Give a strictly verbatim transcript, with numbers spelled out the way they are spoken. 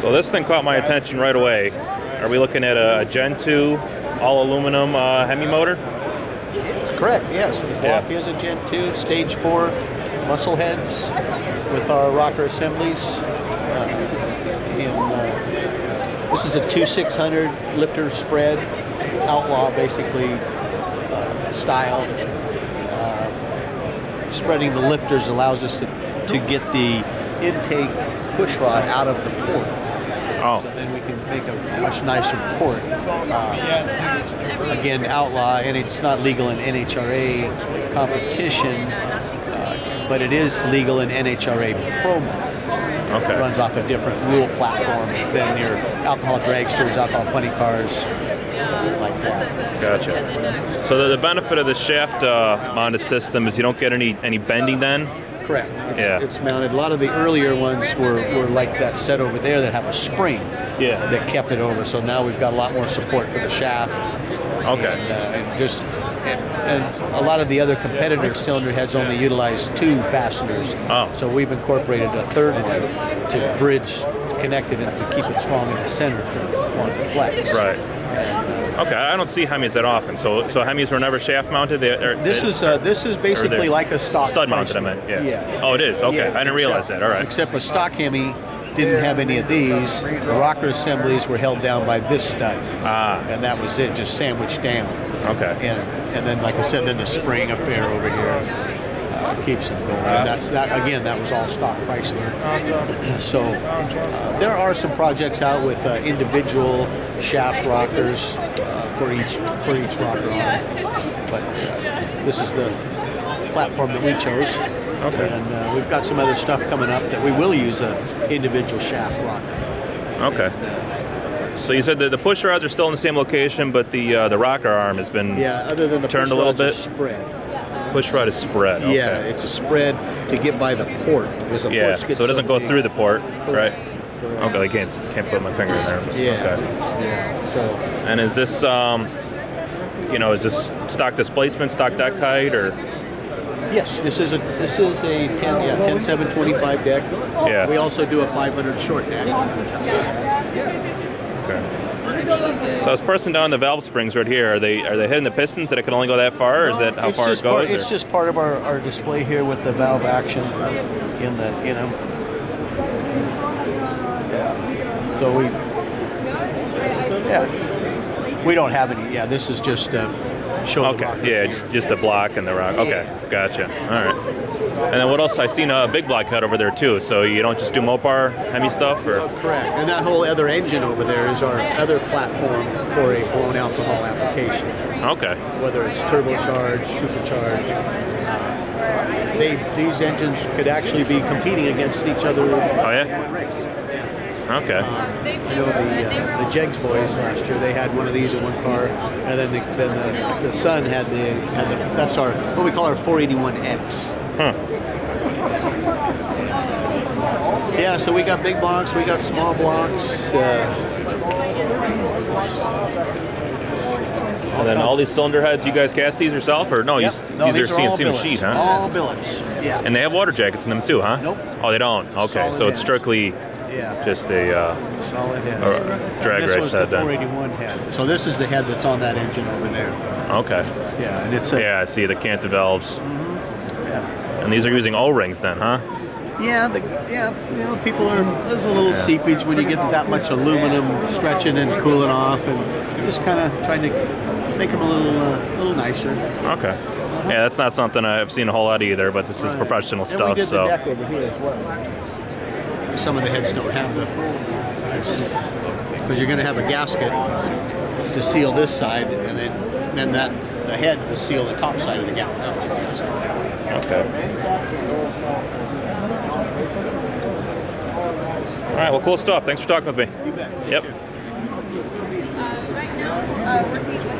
So this thing caught my attention right away. Are we looking at a Gen two all aluminum uh, Hemi motor? It's correct, yes. The block yeah. is a Gen two, stage four muscle heads with our rocker assemblies. Uh, in, uh, this is a two six hundred lifter spread, outlaw basically uh, style. Uh, spreading the lifters allows us to, to get the intake push rod out of the port. Oh. So then we can make a much nicer port. Uh, again, outlaw, and it's not legal in N H R A competition, uh, but it is legal in N H R A Pro Mod. Okay. It runs off a different rule platform than your alcohol dragsters, alcohol funny cars, like that. Gotcha. So the, the benefit of the shaft uh, mounted system is you don't get any, any bending then? Correct. It's, yeah. it's mounted. A lot of the earlier ones were, were like that set over there that have a spring yeah. that kept it over. So now we've got a lot more support for the shaft. Okay. And, uh, and just and, and a lot of the other competitor cylinder heads only utilize two fasteners. Oh. So we've incorporated a third one to bridge, connect it, and to keep it strong in the center for one flex. Right. And, uh, okay. I don't see Hemis that often. So, so Hemis were never shaft mounted. They, or, this they, is uh, this is basically like a stock stud mounted. I meant. Yeah. yeah. Oh, it is. Okay. Yeah, I didn't except, realize that. All right. Except a stock Hemi didn't have any of these. The rocker assemblies were held down by this stud. Ah. And that was it. Just sandwiched down. Okay. And and then, like I said, then the spring affair over here. Uh, keeps them going. And that's that again. That was all stock Chrysler. So uh, there are some projects out with uh, individual shaft rockers uh, for each for each rocker on. But uh, this is the platform that we chose. Okay. And uh, we've got some other stuff coming up that we will use a individual shaft rocker. Okay. And, uh, so you said that the push rods are still in the same location, but the uh, the rocker arm has been yeah, other than the turned push a little rods bit. Are spread. Push rod is spread. Okay. Yeah, it's a spread to get by the port. A yeah, port so it doesn't go through the port, correct. Right? Correct. Okay, I can't can't put my finger in there. But, yeah. Okay. Yeah. So. And is this um, you know, is this stock displacement, stock deck height, or? Yes, this is a this is a ten yeah ten seven twenty five deck. Yeah. We also do a five hundred short deck. Yeah. Okay. So this person down in the valve springs right here, are they are they hitting the pistons that it can only go that far, or is that how it's far it goes? Part, it's just part of our, our display here with the valve action in the in them. Yeah. So we yeah we don't have any. Yeah, this is just uh, showing. Okay. The yeah, just just the block and the rock. Okay, yeah. Gotcha. All right. And then what else? I seen a big block head over there too. So you don't just do Mopar Hemi stuff, or oh, correct. And that whole other engine over there is our other platform for a blown alcohol application. Okay. Whether it's turbocharged, supercharged, they, these engines could actually be competing against each other. Oh yeah. Okay. Um, I know the uh, the Jegs boys last year. They had one of these in one car, and then the, then the, the son had the had the that's our what we call our four eighty-one X. Huh. Yeah, so we got big blocks, we got small blocks. Uh, and then all these cylinder heads, you guys cast these yourself? Or no, yep. you, no these, these are C N C machines, huh? All billets, yeah. And they have water jackets in them too, huh? Nope. Oh, they don't? Okay, solid so head. It's strictly yeah. just a uh, solid head. Or drag race head. This was the four eighty-one head. So this is the head that's on that engine over there. Okay. Yeah, and it's a, yeah, I see the canted valves. Yeah. And these are using O-rings then, huh? Yeah, the, yeah. You know, people are. There's a little yeah. seepage when you get that much aluminum stretching and cooling off, and just kind of trying to make them a little, uh, little nicer. Okay. Uh-huh. Yeah, that's not something I've seen a whole lot either, but this is right. professional and stuff. We did so. The deck over here as well. Some of the heads don't have them because you're going to have a gasket to seal this side, and then then that the head will seal the top side of the gasket. Okay. All right, well, cool stuff. Thanks for talking with me. You bet. Yep.